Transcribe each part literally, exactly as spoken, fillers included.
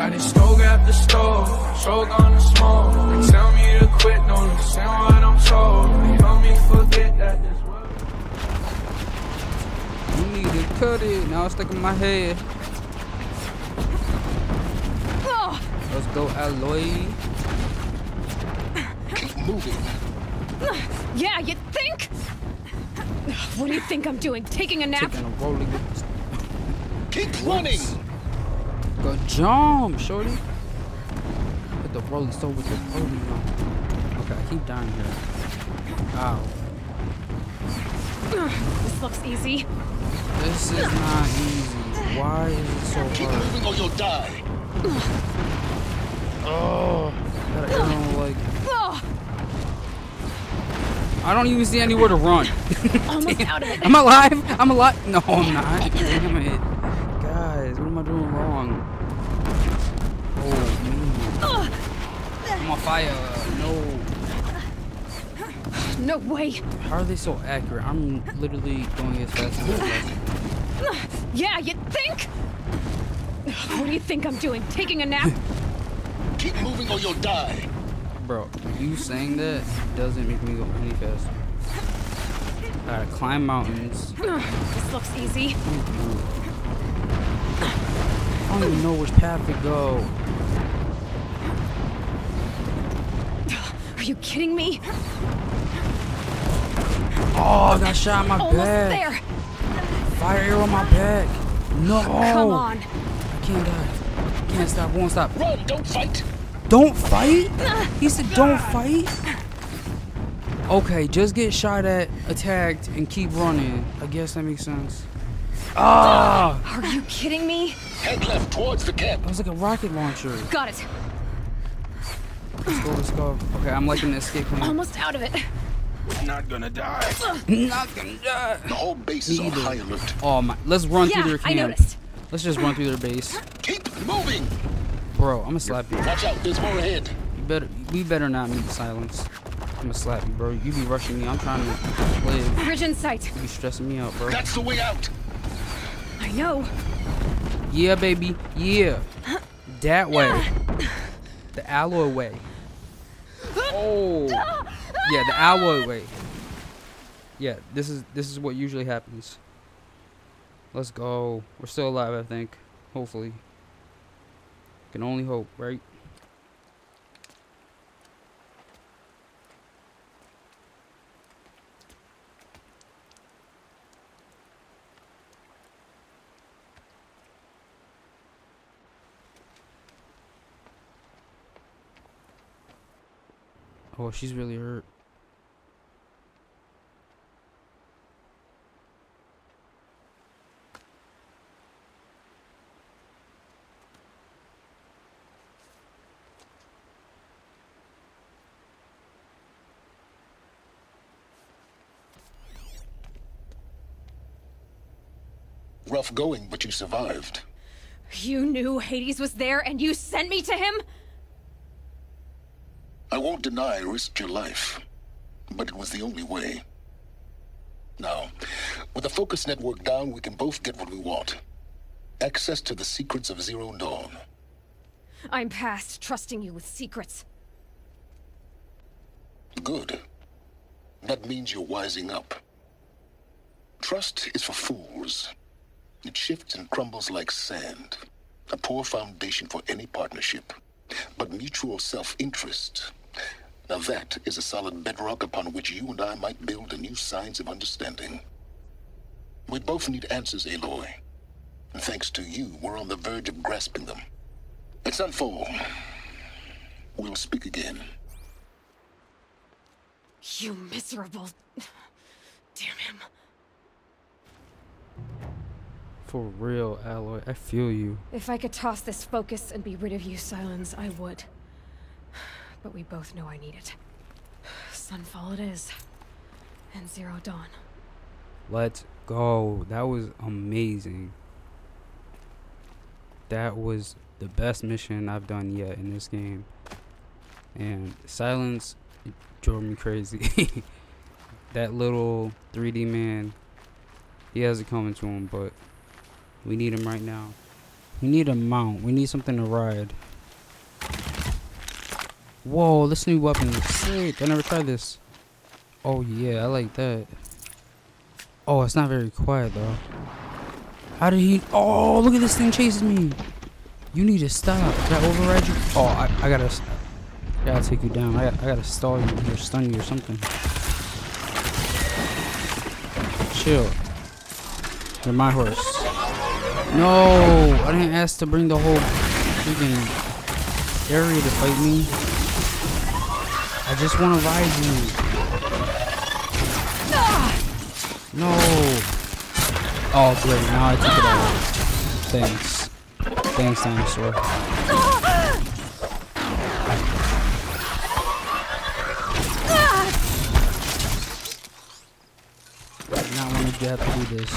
Light a stove after stove, stroke on the smoke. They tell me to quit, don't listen what I'm told. They help me forget that this world. You need to cut it, now it's stuck in my head. Oh. Let's go, Aloy. Move it. Yeah, you think? What do you think I'm doing? Taking a nap? Taking a rolling. Keep running! Good jump, shorty. Hit the rolling stone with the rolling on. Okay, I keep dying here. Ow. This looks easy. This is not easy. Why is it so keep hard? Keep moving or you'll die. Oh, I don't like. I don't even see anywhere to run. Almost out of it. I'm alive. I'm alive. No, I'm not. Damn it. Guys, what am I doing wrong? Oh, man. I'm on fire. No. No way. How are they so accurate? I'm literally going as fast as I can. Yeah, you think? What do you think I'm doing? Taking a nap? Keep moving or you'll die. Bro, you saying that doesn't make me go any faster. Alright, climb mountains. This looks easy. I don't even know which path to go. Are you kidding me? Oh, that shot in my almost back. There. Fire arrow on my back. No. Come on. I can't die. I can't stop. Won't stop. Run, don't fight. Don't fight? He said don't fight? Okay, just get shot at, attacked, and keep running. I guess that makes sense. Ah! Are you kidding me? Head left towards the camp. That was like a rocket launcher. Got it. Let's go, let's go. Okay, I'm liking the escape plan. Almost out of it. Not gonna die. Not gonna die. The whole base is on high alert. Oh my, let's run yeah, through their camp. I noticed. Let's just run through their base. Keep moving! Bro, I'm gonna slap you. Watch out, there's more ahead. You better, we better not meet Sylens. I'm gonna slap you, bro. You be rushing me. I'm trying to live. Bridge in sight. You be stressing me out, bro. That's the way out. I know. Yeah, baby. Yeah. That way. The Aloy way. Oh. Yeah, the Aloy way. Yeah, this is this is what usually happens. Let's go. We're still alive, I think. Hopefully. Can only hope, right? Oh, she's really hurt. Rough going, but you survived. You knew Hades was there and you sent me to him? I won't deny I risked your life, but it was the only way. Now, with the focus network down, we can both get what we want. Access to the secrets of Zero Dawn. I'm past trusting you with secrets. Good. That means you're wising up. Trust is for fools. It shifts and crumbles like sand, a poor foundation for any partnership. But mutual self-interest, now that is a solid bedrock upon which you and I might build a new science of understanding. We both need answers, Aloy. And thanks to you, we're on the verge of grasping them. At Sunfall, we'll speak again. You miserable... Damn him. For real, Aloy, I feel you. If I could toss this focus and be rid of you, Sylens, I would. But we both know I need it. Sunfall it is. And Zero Dawn. Let's go. That was amazing. That was the best mission I've done yet in this game. And Sylens drove me crazy. That little three D man, he has it coming to him, but... we need him right now. We need a mount. We need something to ride. Whoa, this new weapon is sick. I never tried this. Oh, yeah, I like that. Oh, it's not very quiet, though. How did he... Oh, look at this thing chasing me. You need to stop. Did I override you? Oh, I, I gotta... I gotta take you down. I gotta, I gotta stall you or stun you or something. Chill. You're my horse. No! I didn't ask to bring the whole freaking area to fight me. I just wanna ride you. No! Oh, great. Now I took it out. Thanks. Thanks, dinosaur. I did not want to have to do this.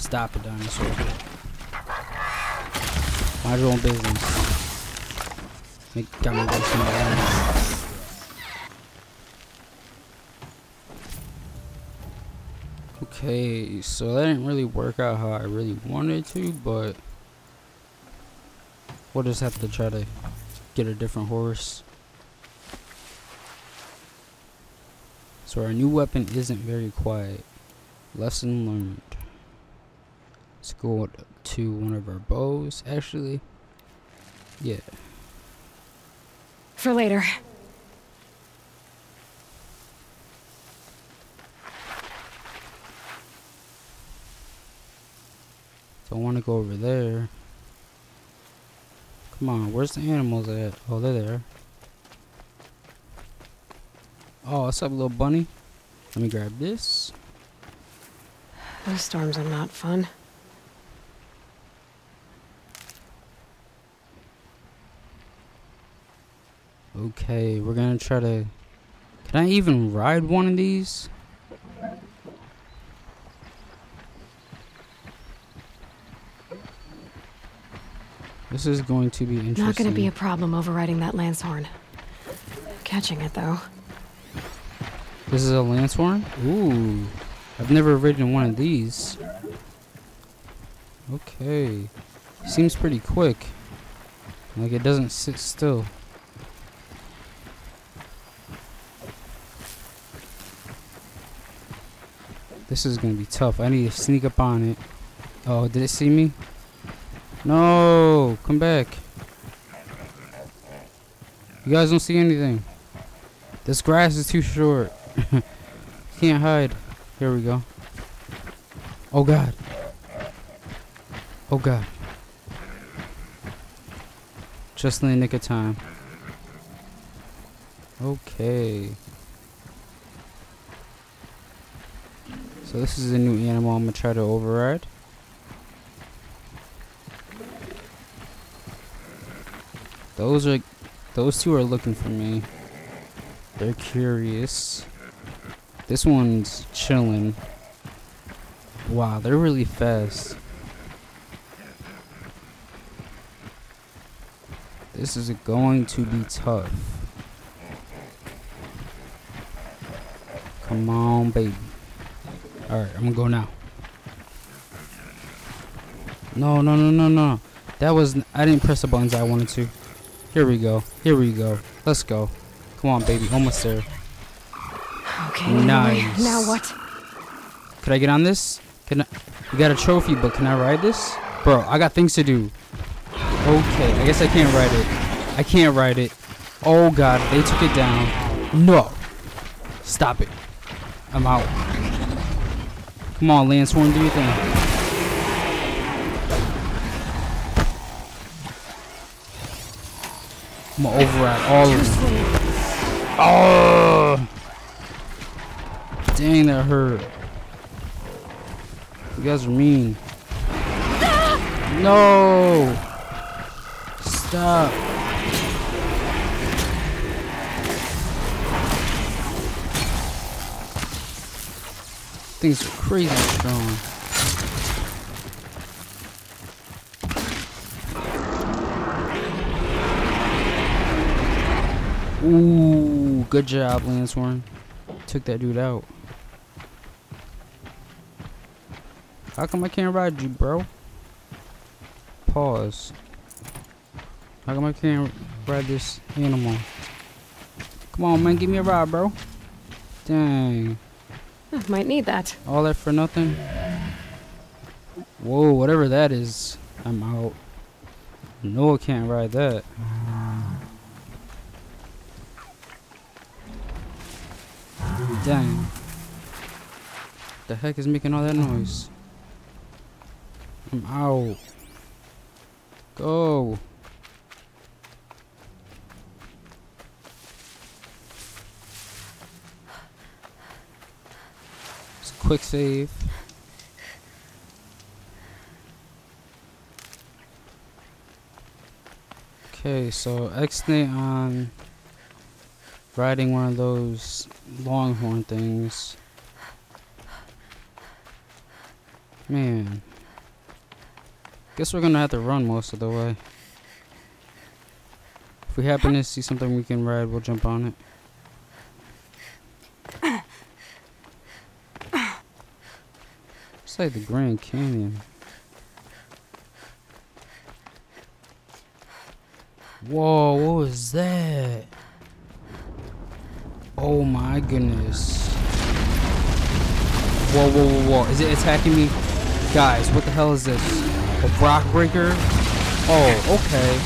Stop it, dinosaur. Mind your own business. Make got my business in my hands. Okay, so that didn't really work out how I really wanted to, but we'll just have to try to get a different horse. So our new weapon isn't very quiet. Lesson learned. Let's go to one of our bows, actually. Yeah. For later. I want to go over there. Come on, where's the animals at? Oh, they're there. Oh, what's up, little bunny? Let me grab this. Those storms are not fun. Okay, we're gonna try to... Can I even ride one of these? This is going to be interesting. Not going to be a problem overriding that lance horn. Catching it, though. This is a lance horn? Ooh. I've never ridden one of these. Okay. Seems pretty quick. Like it doesn't sit still. This is going to be tough. I need to sneak up on it. Oh, did it see me? No, come back. You guys don't see anything. This grass is too short. Can't hide. Here we go. Oh god. Oh god. Just in the nick of time. Okay. So this is a new animal I'm gonna try to override. Those are, those two are looking for me. They're curious. This one's chilling. Wow, they're really fast. This is going to be tough. Come on, baby. Alright, I'm gonna go now. No, no, no, no, no. That was, I didn't press the buttons I wanted to. Here we go. Here we go. Let's go. Come on, baby. Almost there. Okay. Nice. Now what? Could I get on this? Can I? We got a trophy, but can I ride this? Bro, I got things to do. Okay. I guess I can't ride it. I can't ride it. Oh, God. They took it down. No. Stop it. I'm out. Come on, Lance Horn. Do your thing. I'm gonna override all of them. Oh! Dang, that hurt. You guys are mean. No! Stop. Things are crazy strong. Ooh, good job, Lance Horn. Took that dude out. How come I can't ride you, bro? Pause. How come I can't ride this animal? Come on, man, give me a ride, bro. Dang. I might need that. All that for nothing? Whoa, whatever that is, I'm out. Noah can't ride that. Dang. The heck is making all that noise? I'm out. Go. It's a quick save. Okay, so X-nay on riding one of those longhorn things. Man. Guess we're gonna have to run most of the way. If we happen to see something we can ride, we'll jump on it. It's like the Grand Canyon. Whoa, what was that? Oh my goodness. Whoa, whoa, whoa, whoa. Is it attacking me? Guys, what the hell is this? A rock breaker? Oh, okay.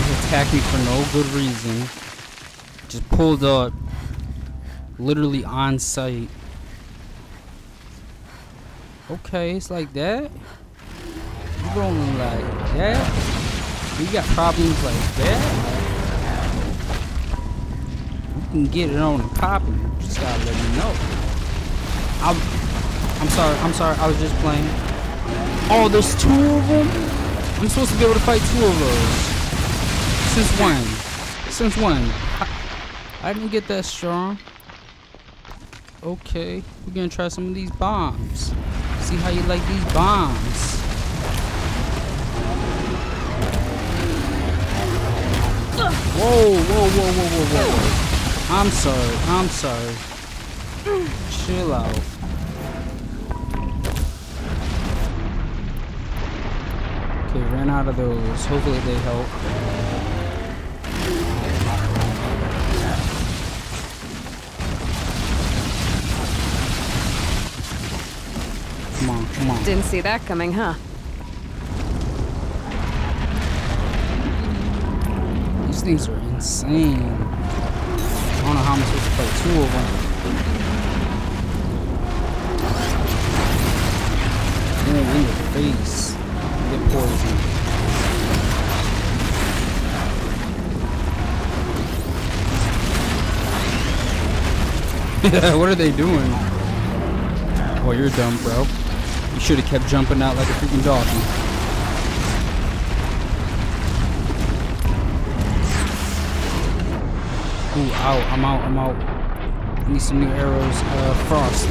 It attacked me for no good reason. Just pulled up. Literally on sight. Okay, it's like that? You rolling like that? We got problems like that. You can get it on and pop it. Just gotta let me know. I'm, I'm sorry. I'm sorry. I was just playing. Oh, there's two of them. I'm supposed to be able to fight two of those. Since when? Since when? I, I didn't get that strong. Okay, we're gonna try some of these bombs. See how you like these bombs. Whoa, whoa, whoa, whoa, whoa, whoa, whoa. I'm sorry, I'm sorry. Chill out. Okay, ran out of those. Hopefully they help. Come on, come on. Didn't see that coming, huh? These things are insane. I don't know how I'm supposed to play two of them. Then in your face, you get poisoned. Yeah, what are they doing? Oh, you're dumb, bro. You should have kept jumping out like a freaking doggy. Ooh, out, I'm out, I'm out. Need some new arrows, uh, frost.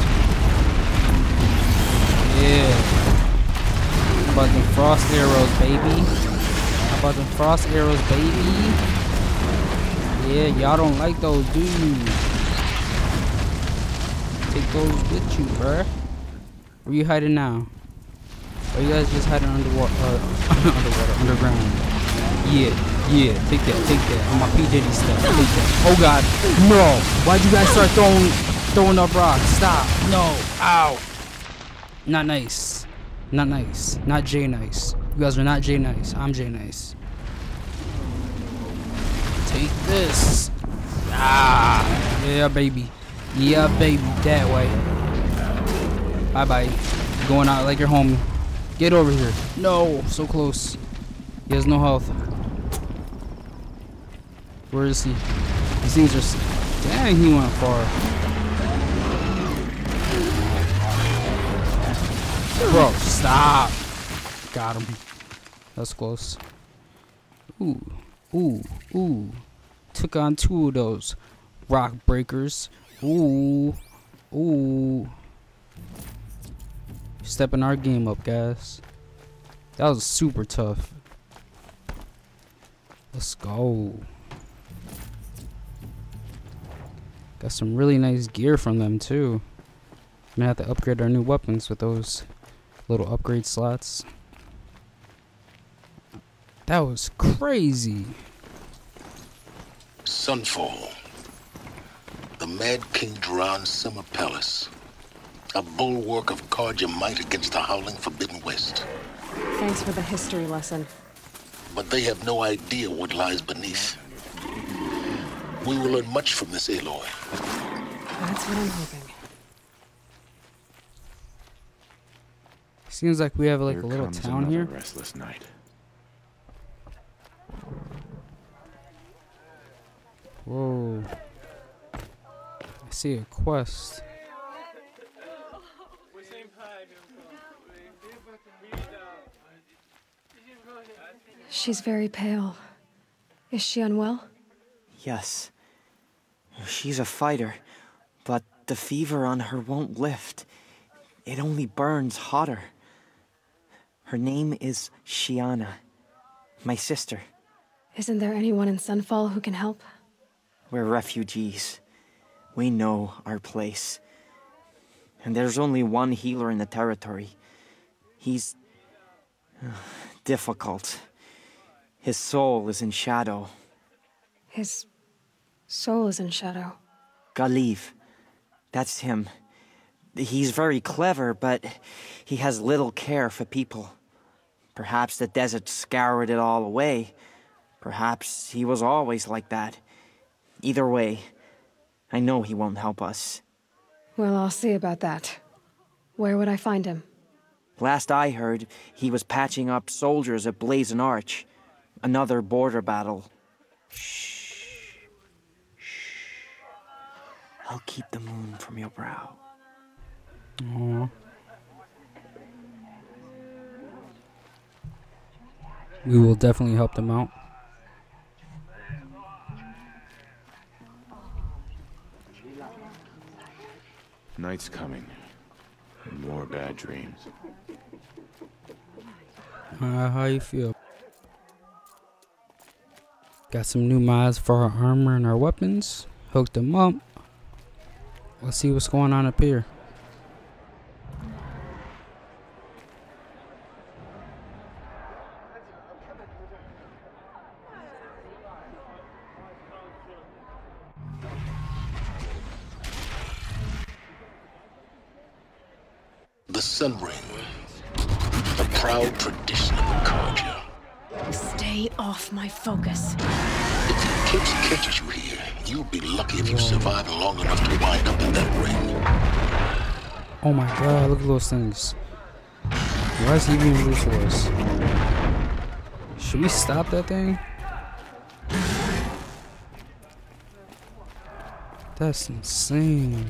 Yeah. How about them frost arrows, baby? How about them frost arrows, baby? Yeah, y'all don't like those, do you? Take those with you, bruh. Where you hiding now? Or you guys just hiding underwater, uh, underwater, underground? Yeah. Yeah, take that, take that. On my P. Diddy stuff, take that. Oh God, no! Why'd you guys start throwing, throwing up rocks? Stop! No! Ow! Not nice. Not nice. Not J nice. You guys are not J nice. I'm J nice. Take this. Ah! Yeah, baby. Yeah, baby. That way. Bye bye. Going out like your homie. Get over here. No, so close. He has no health. Where is he? These things are... Dang, he went far. Bro, stop. Got him. That's close. Ooh, ooh, ooh. Took on two of those rock breakers. Ooh, ooh. Stepping our game up, guys. That was super tough. Let's go. Got some really nice gear from them too. I'm gonna have to upgrade our new weapons with those little upgrade slots. That was crazy. Sunfall. The Mad King Duran's summer palace. A bulwark of Karja might against the howling Forbidden West. Thanks for the history lesson. But they have no idea what lies beneath. We will learn much from this, Aloy. That's what I'm hoping. Seems like we have like a little town here. Restless night. Whoa. I see a quest. She's very pale. Is she unwell? Yes. She's a fighter, but the fever on her won't lift. It only burns hotter. Her name is Shiana, my sister. Isn't there anyone in Sunfall who can help? We're refugees. We know our place. And there's only one healer in the territory. He's... Uh, difficult. His soul is in shadow. His soul is in shadow? Galiv. That's him. He's very clever, but he has little care for people. Perhaps the desert scoured it all away. Perhaps he was always like that. Either way, I know he won't help us. Well, I'll see about that. Where would I find him? Last I heard, he was patching up soldiers at Blazon Arch. Another border battle. Shh. Shh. I'll keep the moon from your brow. Aww. We will definitely help them out. Night's coming. More bad dreams. Uh, how you feel? Got some new mods for our armor and our weapons. Hooked them up. Let's see what's going on up here. Sunring, the proud tradition of the Karja. Stay off my focus. If the kids catches you here, you'll be lucky if you survive long enough to wind up in that ring. Oh my god, look at those things. Why is he even loose for us? Should we stop that thing? That's insane.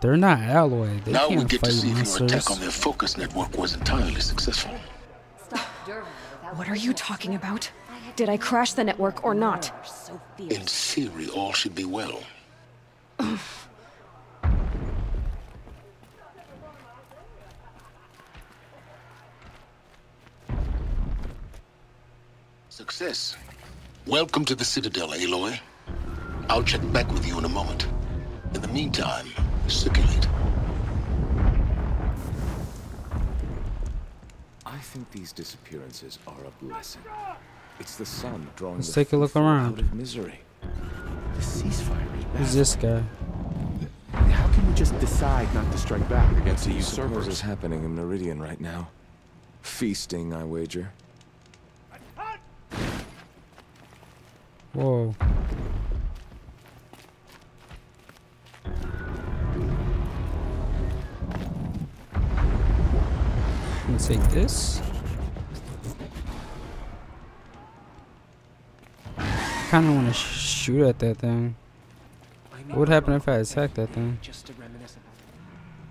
They're not alloy. They now can't we get fight to see monsters. If your attack on their focus network was entirely successful. What are you talking about? Did I crash the network or not? In theory, all should be well. Success. Welcome to the Citadel, Aloy. I'll check back with you in a moment. In the meantime, circulate. I think these disappearances are a blessing. It's the sun drawing. Let's take a look around. Out of misery. The ceasefire is bad. Who's this guy? How can we just decide not to strike back against the usurpers? Is happening in Meridian right now. Feasting, I wager. Whoa. Take this. Kind of want to shoot at that thing. What would happen if I attack that thing?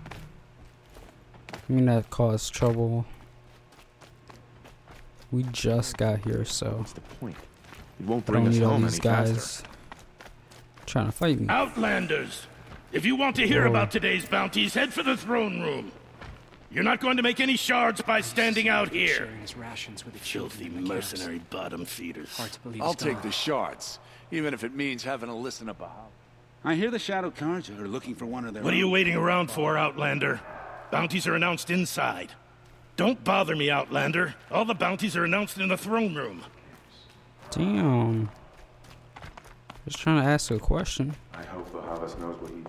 I mean, that caused trouble. We just got here, so I don't need all these guys trying to fight me. Outlanders, if you want to hear Whoa. about today's bounties, head for the throne room. You're not going to make any shards by standing out here. Filthy mercenary bottom feeders. I'll take the shards, even if it means having to listen about. I hear the Shadow Karja are looking for one of their What own. Are you waiting around for, Outlander? Bounties are announced inside. Don't bother me, Outlander. All the bounties are announced in the throne room. Damn. Just trying to ask a question. I hope Bahavas knows what he did.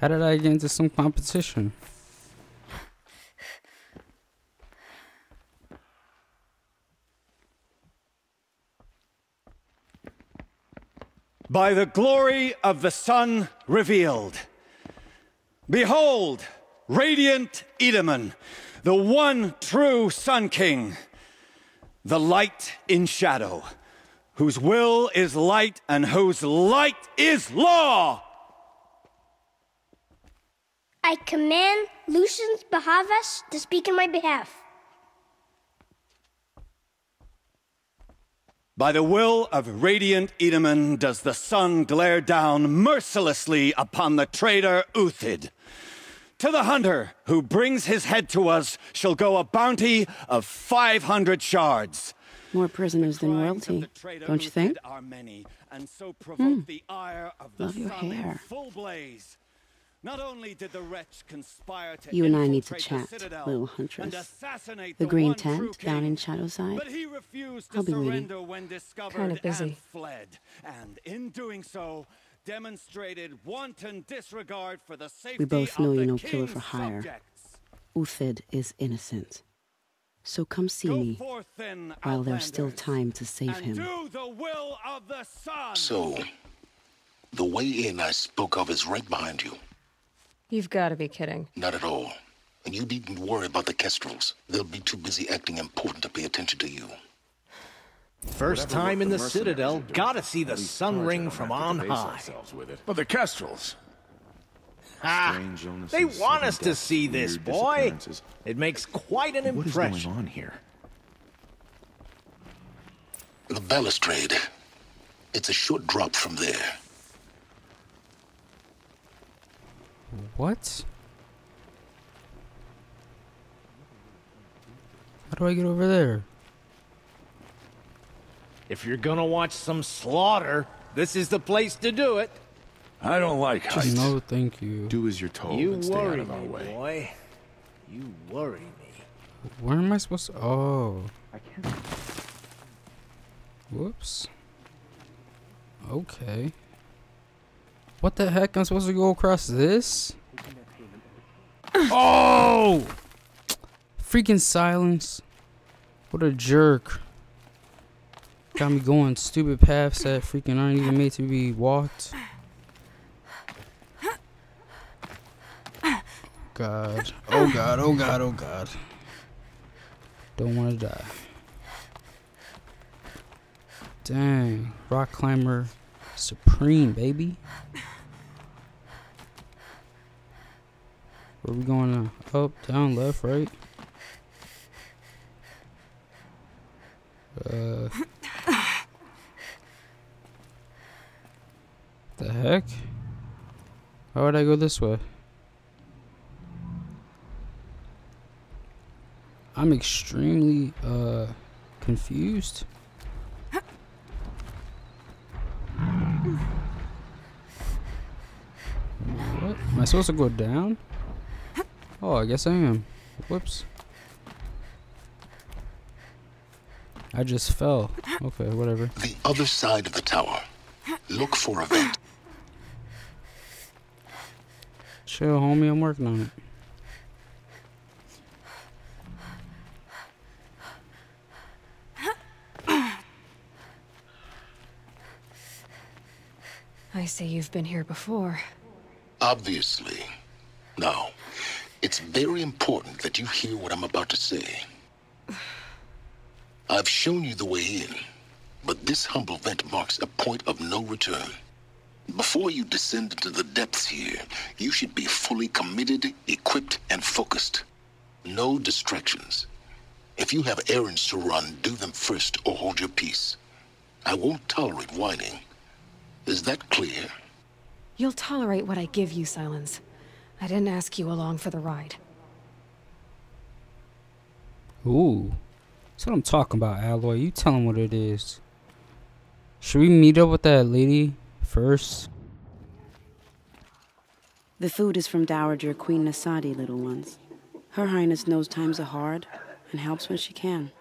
How did I get into some competition? By the glory of the sun revealed. Behold, Radiant Edoman, the one true Sun King, the light in shadow, whose will is light and whose light is law. I command Lucian's Bahavas to speak in my behalf. By the will of Radiant Edoman does the sun glare down mercilessly upon the traitor Uthid. To the hunter who brings his head to us shall go a bounty of five hundred shards. More prisoners than royalty, don't you think? Are many, and so provoke mm. the ire of Love the your sun hair. Full blaze. Not only did the wretch conspire to you and I need to chat, Citadel, little huntress. The, the green tent king, down in Shadowside. But he refused to I'll be surrender waiting. When discovered kind of busy. And fled, and in doing so, demonstrated wanton disregard for the safety. We both know you know killer for hire. Subjects. Uthid is innocent, so come see Go me forth, then, while there's still time to save him. Do the will of the sun. So, the way in I spoke of is right behind you. You've got to be kidding. Not at all. And you needn't worry about the Kestrels. They'll be too busy acting important to pay attention to you. First Whatever time in the, the Citadel, gotta see the sun ring from on high. With it. But the Kestrels... Ha! They want us to see this, boy! It makes quite an what impression. What is going on here? The balustrade. It's a short drop from there. What? How do I get over there? If you're gonna watch some slaughter, this is the place to do it. I don't like heights. No, thank you. Do as you're told you and stay out of our way. You worry me, boy. You worry me. Where am I supposed to? Oh. I can't. Whoops. Okay. What the heck? I'm supposed to go across this? Oh! Freaking Sylens. What a jerk. Got me going stupid paths that freaking aren't even made to be walked. God. Oh god, oh god, oh god. Don't want to die. Dang. Rock climber supreme, baby. Where we going now? Up, down, left, right? Uh... The heck? Why would I go this way? I'm extremely, uh, confused. What? Am I supposed to go down? Oh, I guess I am. Whoops. I just fell. Okay, whatever. The other side of the tower. Look for a vent. Chill, homie. I'm working on it. I say you've been here before. Obviously. No. It's very important that you hear what I'm about to say. I've shown you the way in, but this humble vent marks a point of no return. Before you descend into the depths here, you should be fully committed, equipped, and focused. No distractions. If you have errands to run, do them first or hold your peace. I won't tolerate whining. Is that clear? You'll tolerate what I give you, Sylens. I didn't ask you along for the ride. Ooh. That's what I'm talking about, Aloy. You tell him what it is. Should we meet up with that lady first? The food is from Dowager Queen Nasadi, little ones. Her Highness knows times are hard and helps when she can.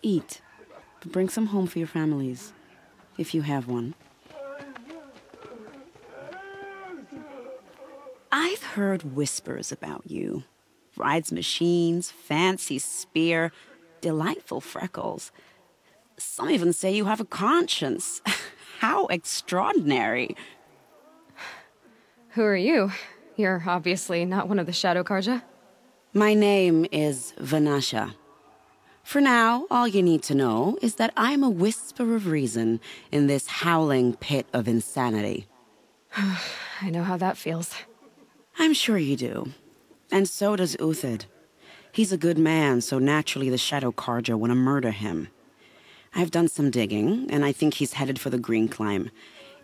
Eat, but bring some home for your families, if you have one. I've heard whispers about you. Rides machines, fancy spear, delightful freckles. Some even say you have a conscience. How extraordinary. Who are you? You're obviously not one of the Shadow Karja. My name is Vanasha. For now, all you need to know is that I'm a whisper of reason in this howling pit of insanity. I know how that feels. I'm sure you do. And so does Uthid. He's a good man, so naturally the Shadow Karja want to murder him. I've done some digging, and I think he's headed for the green climb.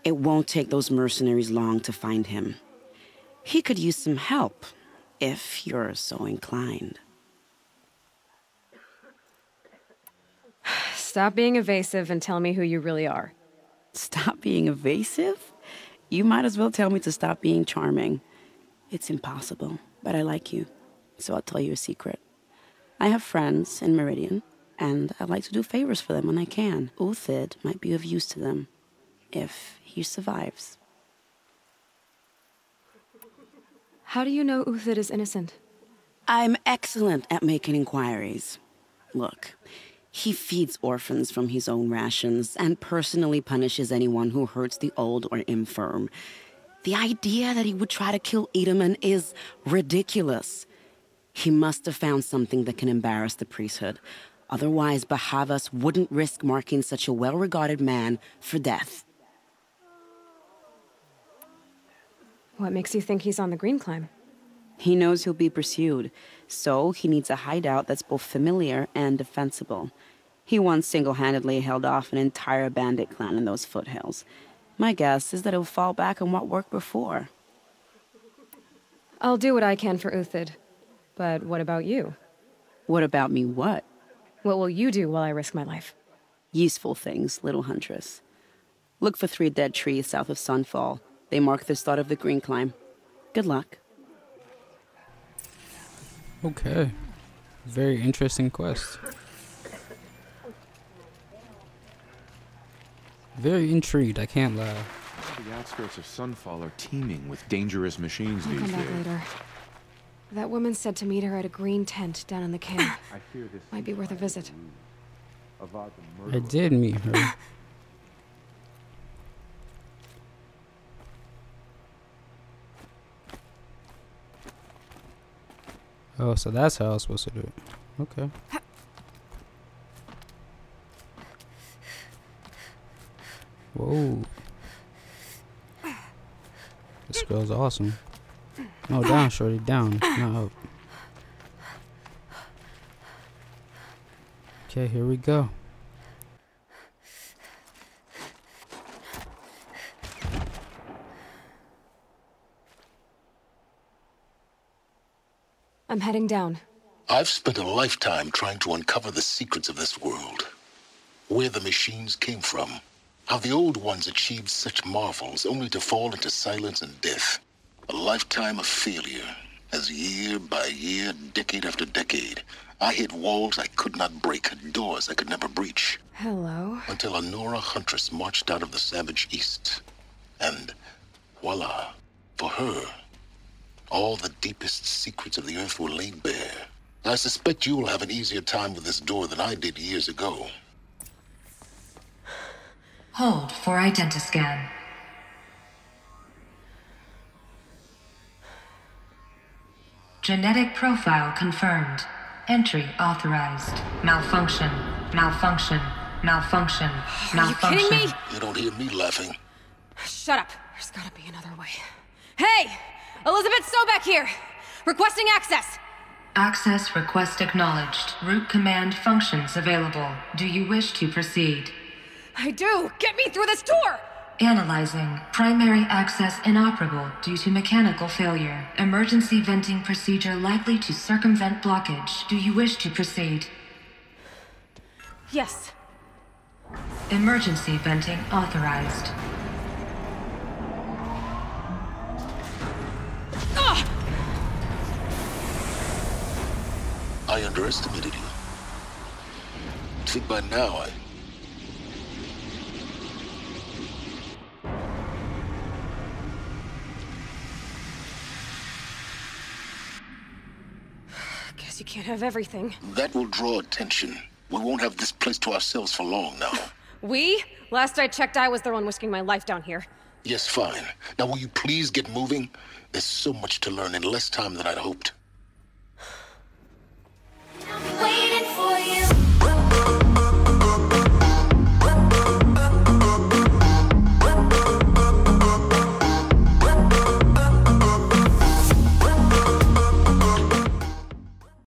It won't take those mercenaries long to find him. He could use some help, if you're so inclined. Stop being evasive and tell me who you really are. Stop being evasive? You might as well tell me to stop being charming. It's impossible, but I like you, so I'll tell you a secret. I have friends in Meridian, and I like to do favors for them when I can. Uthid might be of use to them, if he survives. How do you know Uthid is innocent? I'm excellent at making inquiries. Look, he feeds orphans from his own rations and personally punishes anyone who hurts the old or infirm. The idea that he would try to kill Edoman is ridiculous. He must have found something that can embarrass the priesthood. Otherwise, Bahavas wouldn't risk marking such a well-regarded man for death. What makes you think he's on the green climb? He knows he'll be pursued, so he needs a hideout that's both familiar and defensible. He once single-handedly held off an entire bandit clan in those foothills. My guess is that he'll fall back on what worked before. I'll do what I can for Uthid. But what about you? What about me what? What will you do while I risk my life? Useful things, little huntress. Look for three dead trees south of Sunfall. They mark the start of the green climb. Good luck. Okay. Very interesting quest. Very intrigued, I can't lie. The outskirts of Sunfall are teeming with dangerous machines these days. I'll come back later. That woman said to meet her at a green tent down in the camp. I fear this might be worth a visit. I did meet her. Oh, so that's how I was supposed to do it. Okay. Whoa. This girl's awesome. No, down, shorty, down. Not up. Okay, here we go. I'm heading down. I've spent a lifetime trying to uncover the secrets of this world. Where the machines came from. How the old ones achieved such marvels only to fall into silence and death. A lifetime of failure, as year by year, decade after decade, I hit walls I could not break, doors I could never breach. Hello. Until a Nora huntress marched out of the savage east. And voila, for her, all the deepest secrets of the earth were laid bare. I suspect you will have an easier time with this door than I did years ago. Hold for identiscan. Genetic profile confirmed. Entry authorized. Malfunction. Malfunction. Malfunction. Malfunction. Are you kidding me? You don't hear me laughing. Shut up. There's gotta be another way. Hey! Elizabeth Sobeck here! Requesting access! Access request acknowledged. Root command functions available. Do you wish to proceed? I do! Get me through this door! Analyzing. Primary access inoperable due to mechanical failure. Emergency venting procedure likely to circumvent blockage. Do you wish to proceed? Yes. Emergency venting authorized. Ah! I underestimated you. I think by now I... Guess you can't have everything. That will draw attention. We won't have this place to ourselves for long now. We? Last I checked, I was the one risking my life down here. Yes, fine. Now will you please get moving? There's so much to learn in less time than I'd hoped.